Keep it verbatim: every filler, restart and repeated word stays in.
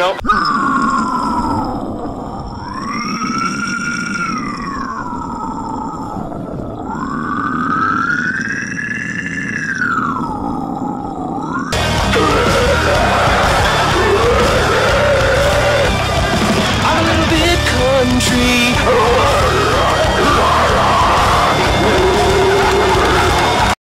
No.